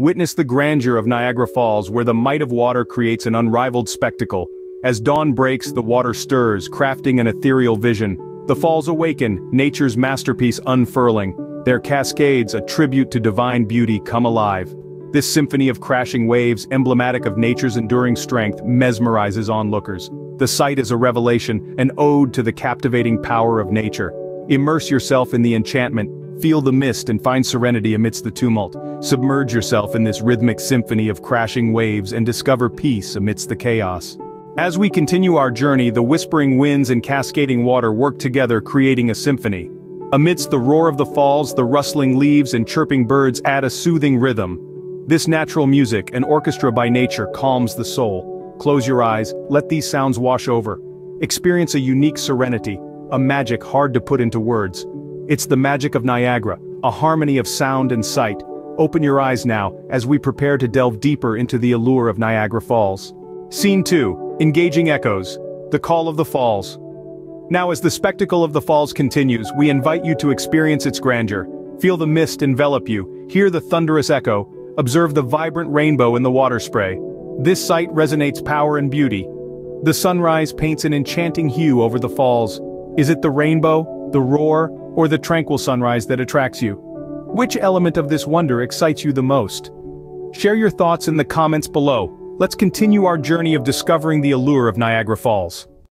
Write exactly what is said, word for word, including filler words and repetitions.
Witness the grandeur of Niagara Falls, where the might of water creates an unrivaled spectacle. As dawn breaks, the water stirs, crafting an ethereal vision. The falls awaken, nature's masterpiece unfurling. Their cascades, a tribute to divine beauty, come alive. This symphony of crashing waves, emblematic of nature's enduring strength, mesmerizes onlookers. The sight is a revelation, an ode to the captivating power of nature. Immerse yourself in the enchantment. Feel the mist and find serenity amidst the tumult. Submerge yourself in this rhythmic symphony of crashing waves and discover peace amidst the chaos. As we continue our journey, the whispering winds and cascading water work together, creating a symphony. Amidst the roar of the falls, the rustling leaves and chirping birds add a soothing rhythm. This natural music, an orchestra by nature, calms the soul. Close your eyes, let these sounds wash over. Experience a unique serenity, a magic hard to put into words. It's the magic of Niagara, a harmony of sound and sight. Open your eyes now, as we prepare to delve deeper into the allure of Niagara Falls. Scene two, Engaging Echoes, The Call of the Falls. Now, as the spectacle of the falls continues, we invite you to experience its grandeur. Feel the mist envelop you, hear the thunderous echo, observe the vibrant rainbow in the water spray. This sight resonates power and beauty. The sunrise paints an enchanting hue over the falls. Is it the rainbow, the roar, or the tranquil sunrise that attracts you? Which element of this wonder excites you the most? Share your thoughts in the comments below. Let's continue our journey of discovering the allure of Niagara Falls.